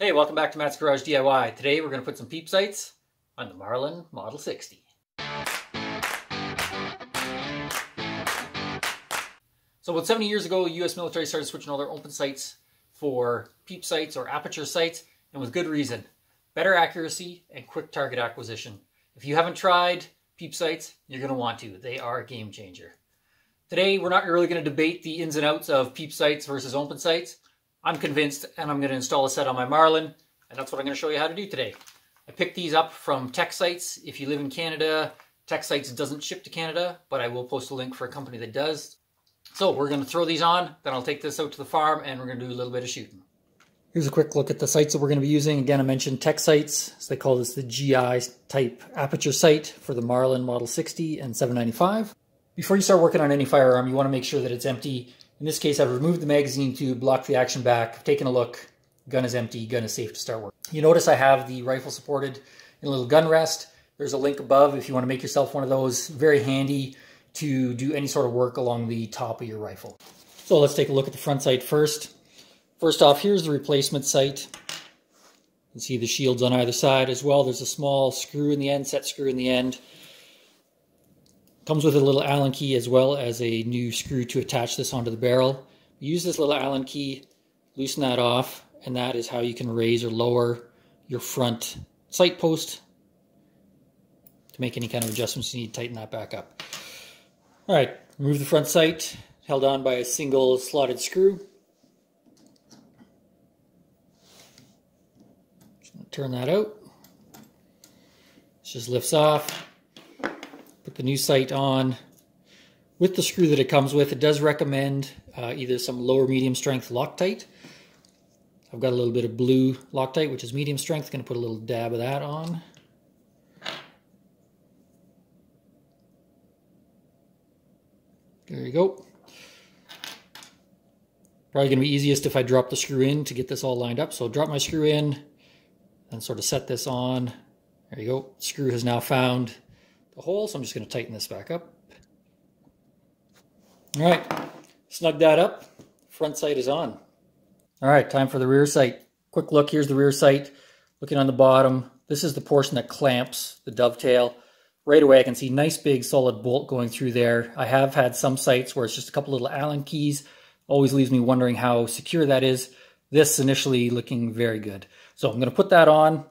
Hey, welcome back to Matt's Garage DIY. Today we're going to put some peep sights on the Marlin Model 60. So about 70 years ago, US military started switching all their open sights for peep sights or aperture sights, and with good reason. Better accuracy and quick target acquisition. If you haven't tried peep sights, you're going to want to. They are a game changer. Today, we're not really going to debate the ins and outs of peep sights versus open sights. I'm convinced, and I'm going to install a set on my Marlin, and that's what I'm going to show you how to do today. I picked these up from Tech Sights. If you live in Canada, Tech Sights doesn't ship to Canada, but I will post a link for a company that does. So we're going to throw these on, then I'll take this out to the farm, and we're going to do a little bit of shooting. Here's a quick look at the sights that we're going to be using. Again, I mentioned Tech Sights, so they call this the GI type aperture sight for the Marlin Model 60 and 795. Before you start working on any firearm, you want to make sure that it's empty. In this case, I've removed the magazine tube, blocked the action back, I've taken a look, gun is empty, gun is safe to start working. You notice I have the rifle supported in a little gun rest. There's a link above if you want to make yourself one of those. Very handy to do any sort of work along the top of your rifle. So let's take a look at the front sight first. First off, here's the replacement sight. You can see the shields on either side as well. There's a small screw in the end, set screw in the end. Comes with a little Allen key as well as a new screw to attach this onto the barrel. You use this little Allen key, loosen that off, and that is how you can raise or lower your front sight post to make any kind of adjustments you need. Tighten that back up. All right, remove the front sight, held on by a single slotted screw. Just gonna turn that out. This just lifts off. Put the new sight on with the screw that it comes with. It does recommend either some lower medium strength Loctite. I've got a little bit of blue Loctite, which is medium strength. Going to put a little dab of that on. There you go. Probably going to be easiest if I drop the screw in to get this all lined up. So I'll drop my screw in and sort of set this on. There you go. Screw has now found the hole, so I'm just going to tighten this back up. All right, snug that up. Front sight is on. All right, time for the rear sight. Quick look, here's the rear sight. Looking on the bottom, this is the portion that clamps the dovetail. Right away, I can see nice big solid bolt going through there. I have had some sights where it's just a couple little Allen keys. Always leaves me wondering how secure that is. This initially looking very good. So I'm going to put that on.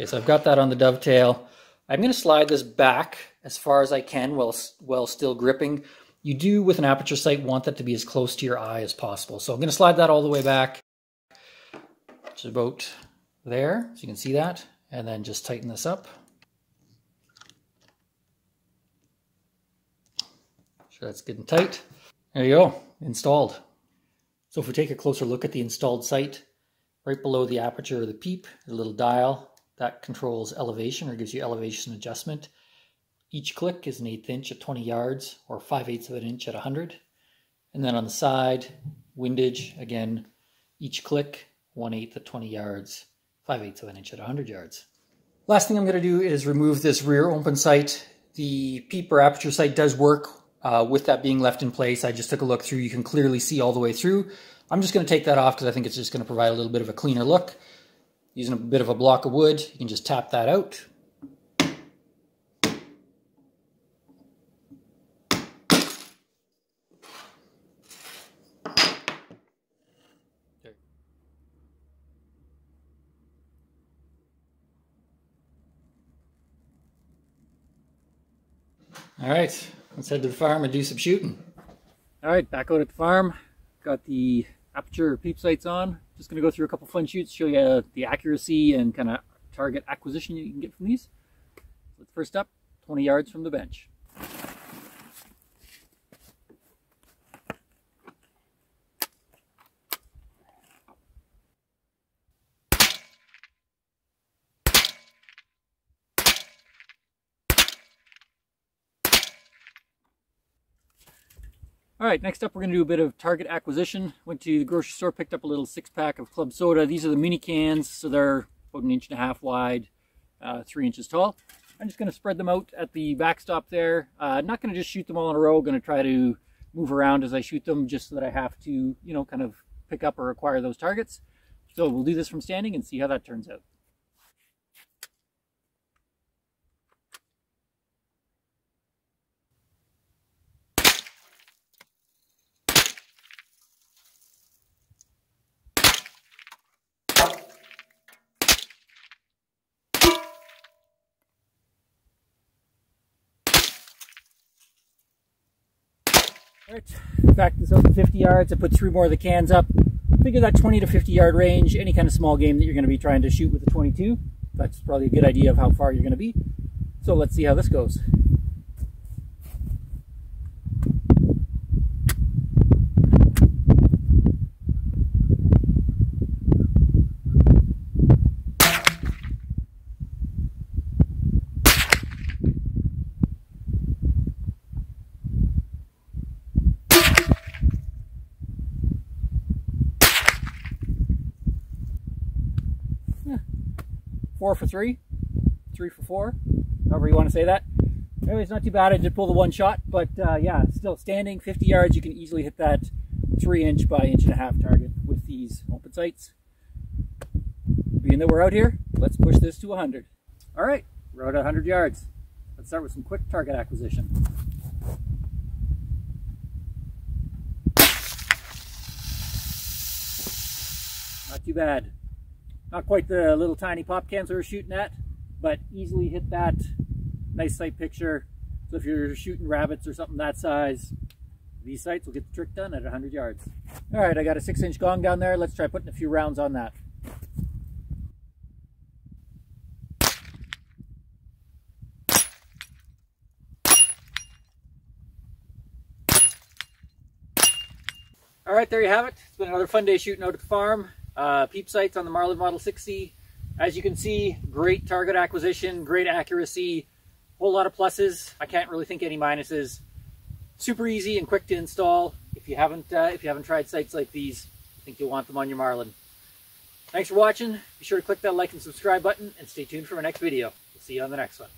Okay, so I've got that on the dovetail. I'm going to slide this back as far as I can while still gripping. You do, with an aperture sight, want that to be as close to your eye as possible. So I'm going to slide that all the way back, which is about there, so you can see that, and then just tighten this up. Sure that's good and tight. There you go, installed. So if we take a closer look at the installed sight, right below the aperture of the peep, a little dial. That controls elevation or gives you elevation adjustment. Each click is an 1/8 inch at 20 yards or 5/8 of an inch at 100. And then on the side, windage, again, each click, 1/8 at 20 yards, 5/8 of an inch at 100 yards. Last thing I'm gonna do is remove this rear open sight. The peep or aperture sight does work with that being left in place. I just took a look through. You can clearly see all the way through. I'm just gonna take that off because I think it's just gonna provide a little bit of a cleaner look. Using a bit of a block of wood, you can just tap that out. There. All right, let's head to the farm and do some shooting. All right, back out at the farm. Got the aperture peep sights on. Just going to go through a couple fun shoots, show you the accuracy and kind of target acquisition you can get from these. First up, 20 yards from the bench. All right, next up we're going to do a bit of target acquisition. Went to the grocery store, picked up a little 6-pack of club soda. These are the mini cans, so they're about 1.5 inches wide, 3 inches tall. I'm just going to spread them out at the backstop there. Not going to just shoot them all in a row. Going to try to move around as I shoot them, just so that I have to, you know, kind of pick up or acquire those targets. So we'll do this from standing and see how that turns out. Alright, back this up to 50 yards. I put 3 more of the cans up. Figure that 20 to 50 yard range, any kind of small game that you're going to be trying to shoot with the 22, that's probably a good idea of how far you're going to be. So let's see how this goes. Four for three, three for four, however you want to say that. Anyways, not too bad. I did pull the one shot, but yeah, still standing 50 yards. You can easily hit that 3" by 1.5" target with these open sights. Being that we're out here, let's push this to 100. All right, we're out at 100 yards. Let's start with some quick target acquisition. Not too bad. Not quite the little tiny pop cans we were shooting at, but easily hit that nice sight picture. So if you're shooting rabbits or something that size, these sights will get the trick done at 100 yards. All right, I got a 6-inch gong down there. Let's try putting a few rounds on that. All right, there you have it. It's been another fun day shooting out at the farm. Peep sights on the Marlin Model 60. As you can see, great target acquisition, great accuracy, whole lot of pluses. I can't really think any minuses. Super easy and quick to install. If you haven't tried sights like these, I think you'll want them on your Marlin. Thanks for watching. Be sure to click that like and subscribe button and stay tuned for our next video. We'll see you on the next one.